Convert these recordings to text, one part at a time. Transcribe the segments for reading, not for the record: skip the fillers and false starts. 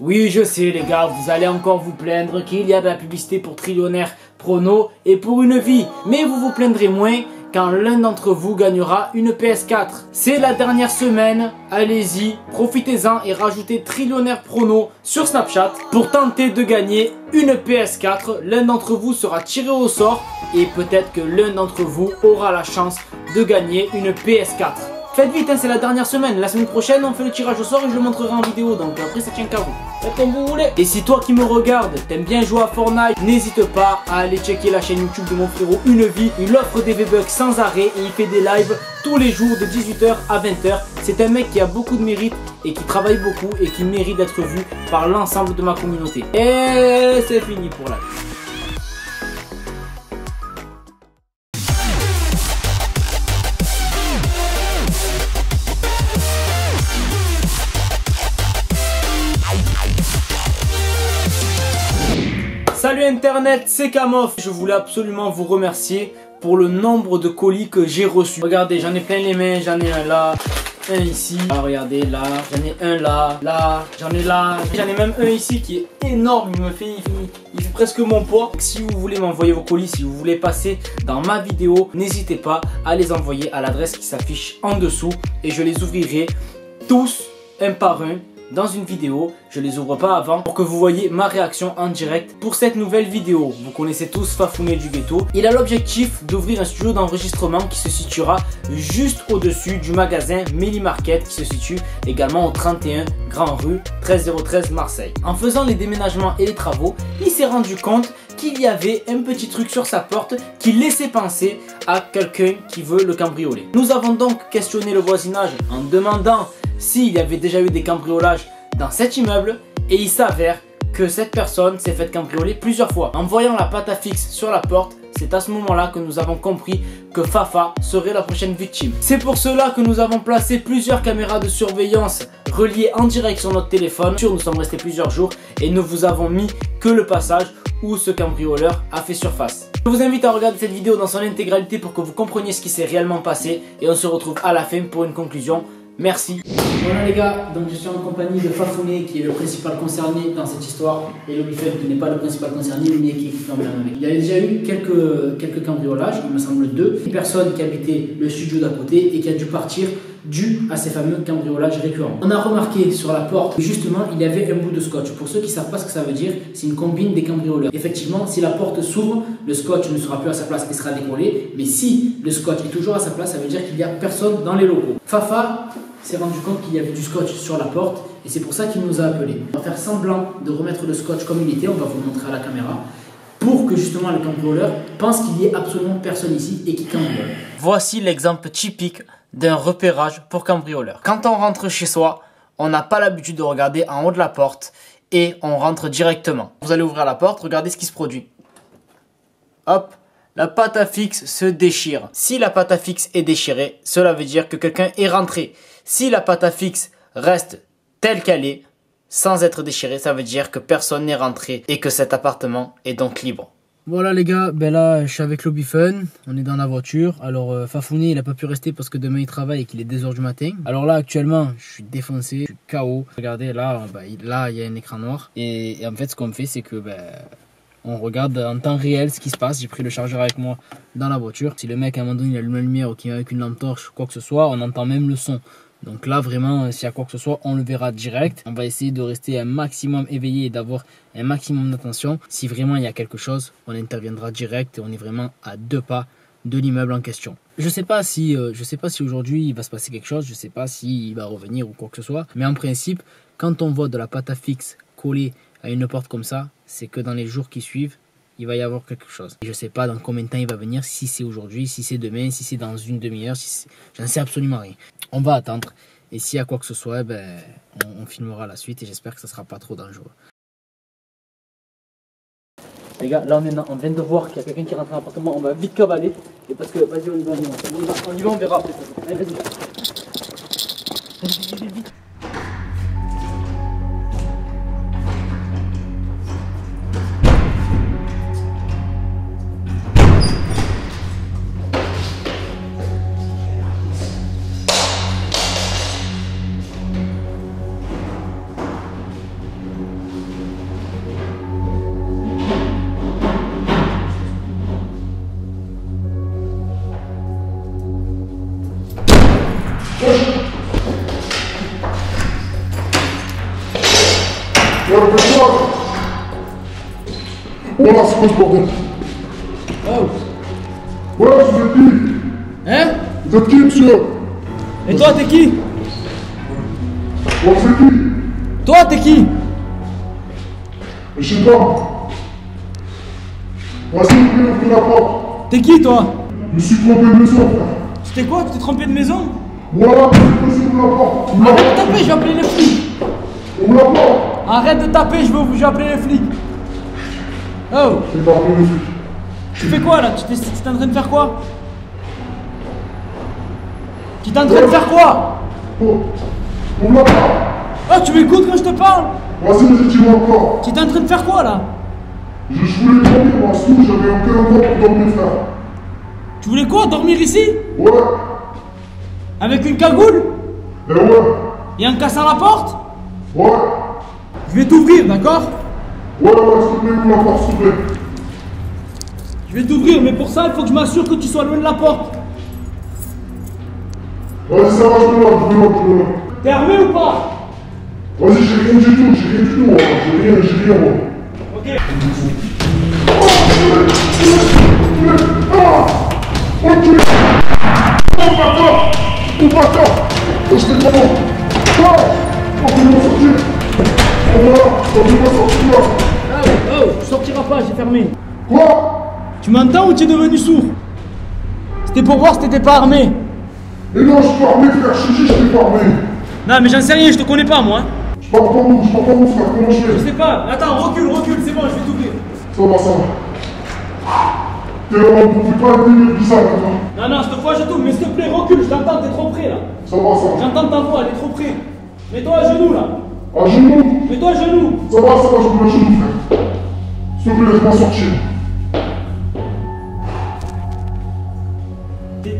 Oui, je sais les gars, vous allez encore vous plaindre qu'il y a de la publicité pour Trillionaire Prono et pour Unevie. Mais vous vous plaindrez moins quand l'un d'entre vous gagnera une PS4. C'est la dernière semaine, allez-y, profitez-en et rajoutez Trillionaire Prono sur Snapchat pour tenter de gagner une PS4. L'un d'entre vous sera tiré au sort et peut-être que l'un d'entre vous aura la chance de gagner une PS4. Faites vite, hein, c'est la dernière semaine. La semaine prochaine, on fait le tirage au sort et je le montrerai en vidéo. Donc après, ça tient qu'à vous. Faites comme vous voulez. Et si toi qui me regardes, t'aimes bien jouer à Fortnite, n'hésite pas à aller checker la chaîne YouTube de mon frérot Unevie. Il offre des V-Bucks sans arrêt et il fait des lives tous les jours de 18 h à 20 h. C'est un mec qui a beaucoup de mérite et qui travaille beaucoup et qui mérite d'être vu par l'ensemble de ma communauté. Et c'est fini pour la vidéo. Salut internet, c'est Cam off. Je voulais absolument vous remercier pour le nombre de colis que j'ai reçus. Regardez, j'en ai plein les mains, j'en ai un là, un ici, ah, regardez là, j'en ai un là, là, j'en ai là, j'en ai même un ici qui est énorme, il fait presque mon poids. Si vous voulez m'envoyer vos colis, si vous voulez passer dans ma vidéo, n'hésitez pas à les envoyer à l'adresse qui s'affiche en dessous et je les ouvrirai tous un par un. Dans une vidéo, je les ouvre pas avant pour que vous voyez ma réaction en direct pour cette nouvelle vidéo. Vous connaissez tous Fafoumé du ghetto. Il a l'objectif d'ouvrir un studio d'enregistrement qui se situera juste au-dessus du magasin Melli Market qui se situe également au 31 Grand Rue 13013 Marseille. En faisant les déménagements et les travaux, il s'est rendu compte qu'il y avait un petit truc sur sa porte qui laissait penser à quelqu'un qui veut le cambrioler. Nous avons donc questionné le voisinage en demandant s'il y avait déjà eu des cambriolages dans cet immeuble et il s'avère que cette personne s'est faite cambrioler plusieurs fois. En voyant la patte fixe sur la porte, c'est à ce moment-là que nous avons compris que Fafa serait la prochaine victime. C'est pour cela que nous avons placé plusieurs caméras de surveillance reliées en direct sur notre téléphone. Nous sommes restés plusieurs jours et ne vous avons mis que le passage où ce cambrioleur a fait surface. Je vous invite à regarder cette vidéo dans son intégralité pour que vous compreniez ce qui s'est réellement passé et on se retrouve à la fin pour une conclusion. Merci. Voilà les gars, donc je suis en compagnie de Fafoumé qui est le principal concerné dans cette histoire et Obi-Fem qui n'est pas le principal concerné mais qui est quand même avec. Il y a déjà eu quelques cambriolages, il me semble deux. Une personne qui habitait le studio d'à côté et qui a dû partir dû à ces fameux cambriolages récurrents. On a remarqué sur la porte, justement, il y avait un bout de scotch. Pour ceux qui ne savent pas ce que ça veut dire, c'est une combine des cambrioleurs. Effectivement, si la porte s'ouvre, le scotch ne sera plus à sa place et sera décollé. Mais si le scotch est toujours à sa place, ça veut dire qu'il n'y a personne dans les locaux. Fafa s'est rendu compte qu'il y avait du scotch sur la porte et c'est pour ça qu'il nous a appelés. On va faire semblant de remettre le scotch comme il était, on va vous le montrer à la caméra, pour que justement le cambrioleur pense qu'il n'y ait absolument personne ici et qu'il cambriole. Voici l'exemple typique d'un repérage pour cambrioleur. Quand on rentre chez soi, on n'a pas l'habitude de regarder en haut de la porte et on rentre directement. Vous allez ouvrir la porte, regardez ce qui se produit. Hop, la pâte à fixe se déchire. Si la pâte à fixe est déchirée, cela veut dire que quelqu'un est rentré. Si la pâte à fixe reste telle qu'elle est, sans être déchirée, ça veut dire que personne n'est rentré et que cet appartement est donc libre. Voilà les gars, ben là je suis avec l'Obi-Fem, on est dans la voiture. Alors Fafoumé il a pas pu rester parce que demain il travaille et qu'il est 2 h du matin. Alors là actuellement je suis défoncé, je suis KO. Regardez là, là il y a un écran noir. Et en fait ce qu'on fait c'est que ben, on regarde en temps réel ce qui se passe. J'ai pris le chargeur avec moi dans la voiture. Si le mec à un moment donné il allume la lumière ou qu'il est avec une lampe torche ou quoi que ce soit, on entend même le son. Donc là vraiment s'il y a quoi que ce soit on le verra direct. On va essayer de rester un maximum éveillé et d'avoir un maximum d'attention. Si vraiment il y a quelque chose on interviendra direct et on est vraiment à 2 pas de l'immeuble en question. Je sais pas si aujourd'hui il va se passer quelque chose, je sais pas s'il va revenir ou quoi que ce soit. Mais en principe quand on voit de la pâte à fixe collée à une porte comme ça, c'est que dans les jours qui suivent il va y avoir quelque chose. Je sais pas dans combien de temps il va venir, si c'est aujourd'hui, si c'est demain, si c'est dans une demi-heure, si j'en sais absolument rien. On va attendre et s'il y a quoi que ce soit, ben, on filmera la suite et j'espère que ça sera pas trop dangereux. Les gars, là on vient de voir qu'il y a quelqu'un qui rentre dans l'appartement, on va vite cavaler et parce que vas-y on y va, on verra après ça. Allez vas-y. Vite. Oh là, c'est quoi ce bordel? Oh. Ouais, je vous ai dit. Hein? Vous êtes qui, monsieur? Et toi, t'es qui? Oh, c'est qui? Toi, t'es qui? Je sais pas. Vas-y, ouvre la porte. T'es qui, toi? Je me suis trompé de maison, frère. C'était quoi? Tu t'es trompé de maison? Voilà, ouvre la porte. Arrête de taper, je vais appeler les flics. Ouvre la porte. Arrête de taper, je vais appeler les flics. Oh! Tu fais quoi là? Tu t'es en train de faire quoi? Tu t'es en train de faire quoi? On m'a pas! Oh, tu m'écoutes quand je te parle? Vas-y, vas-y, tu m'en encore! Tu t'es en train de faire quoi là? Je voulais dormir parce que j'avais aucun endroit pour dormir, frère! Tu voulais quoi? Dormir ici? Ouais! Avec une cagoule? Eh ouais! Et en cassant la porte? Ouais! Je vais t'ouvrir, d'accord? Ouais, s'il te plaît. Je vais t'ouvrir, mais pour ça, il faut que je m'assure que tu sois loin de la porte. Vas-y, ça va, je vais là. T'es armé ou pas? Vas-y, j'ai rien du tout, moi. J'ai rien, moi. Ok. Oh, tu sortiras pas, j'ai fermé. Quoi? Tu m'entends ou tu es devenu sourd? C'était pour voir si t'étais pas armé. Mais non, je suis pas armé, frère, je suis pas armé. Non, mais j'en sais rien, je te connais pas, moi. Je parle pas, frère, comment je fais? Je sais pas, attends, recule, c'est bon, je vais t'ouvrir. Ça va. T'es là, on ne peut pas être bizarre, là. Non, cette fois je t'ouvre, mais s'il te plaît, recule, je t'entends, t'es trop près, là. Ça va. J'entends ta voix, elle est trop près. Mets-toi à genoux, là. À genoux? Mets-toi à genoux. Ça va, je me mets à genoux, frère. S'il te plaît, laisse-moi sortir.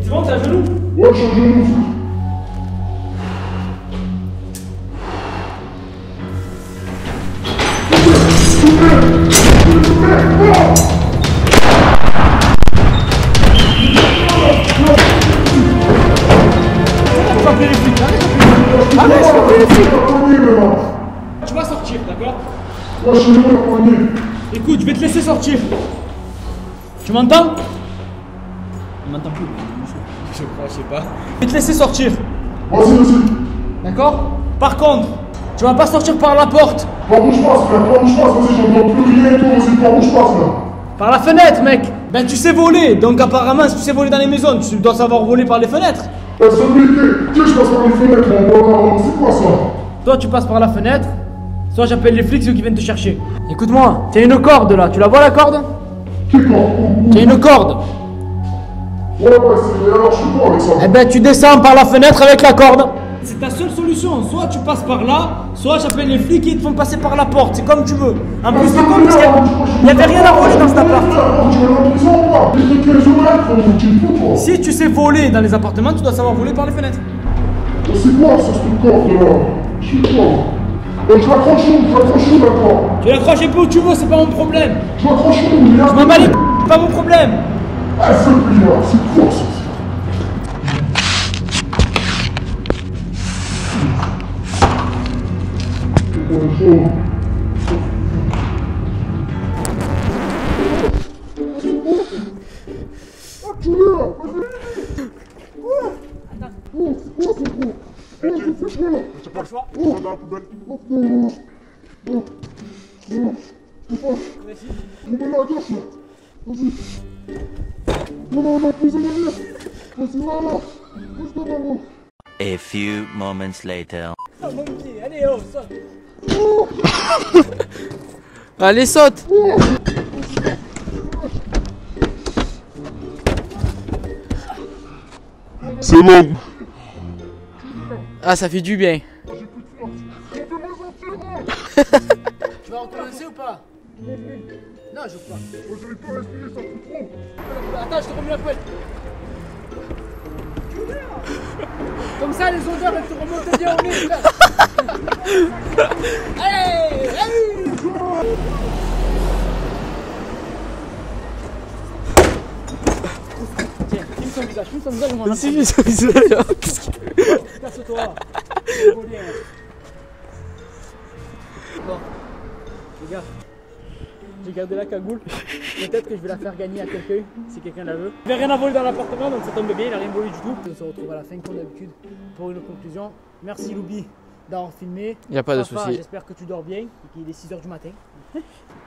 Tu vois, t'es à genoux? Ouais, je suis à genoux, frère. S'il te plaît, tu vas sortir, d'accord? Moi, je suis là, écoute, je vais te laisser sortir. Tu m'entends? On m'entend plus. Je crois, je sais pas. Je vais te laisser sortir. Vas-y. D'accord? Par contre, tu vas pas sortir par la porte. Par où je passe, vas-y, j'entends plus rien et tout, vas-y, par où je passe là? Par la fenêtre, mec. Ben, tu sais voler, donc apparemment, si tu sais voler dans les maisons, tu dois savoir voler par les fenêtres. Tiens, je passe par les fenêtres, c'est quoi ça? Toi, tu passes par la fenêtre, soit j'appelle les flics, ceux qui viennent te chercher. Écoute-moi, t'as une corde là, tu la vois la corde? Quelle corde? T'as une corde. Ouais, c'est... alors je suis pas avec ça. Eh ben, tu descends par la fenêtre avec la corde. C'est ta seule solution, soit tu passes par là, soit j'appelle les flics et ils te font passer par la porte, c'est comme tu veux. En plus, c'est comme parce qu'il n'y avait rien à voler dans cet appart. Si tu sais voler dans les appartements, tu dois savoir voler par les fenêtres. C'est quoi ça, cette corde là? Je suis quoi? Je l'accroche où maintenant? Tu l'accroches un peu où tu veux, c'est pas mon problème. Je l'accroche où? Je m'en bats les couilles, c'est pas mon problème. Ah, c'est quoi ça? A few moments later. Allez, saute. C'est bon. Ah, ça fait du bien. Tu vas recommencer ou pas? Non, je crois. Je vais pas respirer, ça me trompe. Attends, je te remets la couette. Comme ça, les odeurs, elles te remontent bien au nez. Allez, tiens, filme son visage, on va en filmer son visage. Casse-toi. Bon. Regarde, j'ai gardé la cagoule. Peut-être que je vais la faire gagner à quelqu'un si quelqu'un la veut. Il n'y avait rien à voler dans l'appartement, donc ça tombe bien, il n'a rien volé du tout. On se retrouve à la fin comme d'habitude pour une conclusion. Merci Loubi d'avoir filmé. Il n'y a pas de souci. J'espère que tu dors bien et qu'il est 6 h du matin.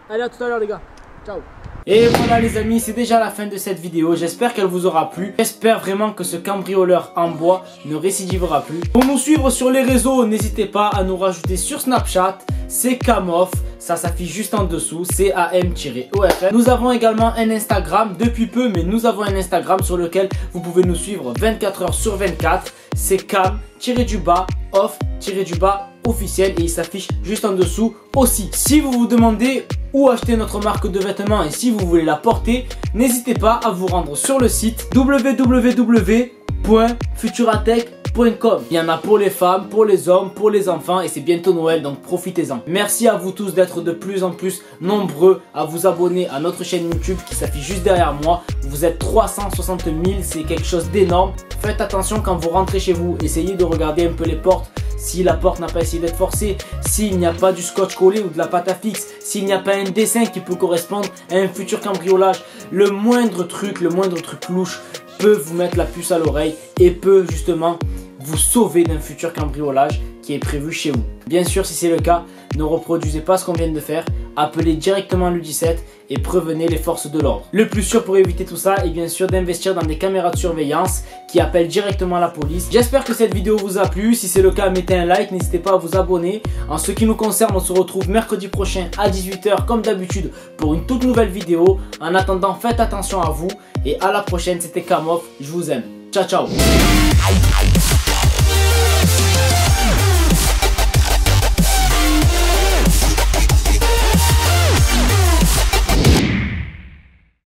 Allez, à tout à l'heure les gars. Ciao. Et voilà les amis, c'est déjà la fin de cette vidéo, j'espère qu'elle vous aura plu, j'espère vraiment que ce cambrioleur en bois ne récidivera plus. Pour nous suivre sur les réseaux, n'hésitez pas à nous rajouter sur Snapchat, c'est Cam off, ça s'affiche juste en dessous, c'est cam_off. Nous avons également un Instagram, depuis peu, mais nous avons un Instagram sur lequel vous pouvez nous suivre 24 h sur 24, c'est cam_off_officiel et il s'affiche juste en dessous aussi. Si vous vous demandez où acheter notre marque de vêtements et si vous voulez la porter, n'hésitez pas à vous rendre sur le site www.futuratech.com. Il y en a pour les femmes, pour les hommes, pour les enfants et c'est bientôt Noël donc profitez-en. Merci à vous tous d'être de plus en plus nombreux à vous abonner à notre chaîne YouTube qui s'affiche juste derrière moi. Vous êtes 360 000, c'est quelque chose d'énorme. Faites attention quand vous rentrez chez vous, essayez de regarder un peu les portes. Si la porte n'a pas essayé d'être forcée, s'il n'y a pas du scotch collé ou de la pâte à fixe, s'il n'y a pas un dessin qui peut correspondre à un futur cambriolage, le moindre truc louche peut vous mettre la puce à l'oreille et peut justement vous sauver d'un futur cambriolage qui est prévu chez vous. Bien sûr, si c'est le cas, ne reproduisez pas ce qu'on vient de faire, appelez directement le 17 et prévenez les forces de l'ordre. Le plus sûr pour éviter tout ça est bien sûr d'investir dans des caméras de surveillance qui appellent directement la police. J'espère que cette vidéo vous a plu, si c'est le cas mettez un like, n'hésitez pas à vous abonner. En ce qui nous concerne, on se retrouve mercredi prochain à 18 h comme d'habitude pour une toute nouvelle vidéo. En attendant, faites attention à vous et à la prochaine, c'était Cam off, je vous aime. Ciao ciao.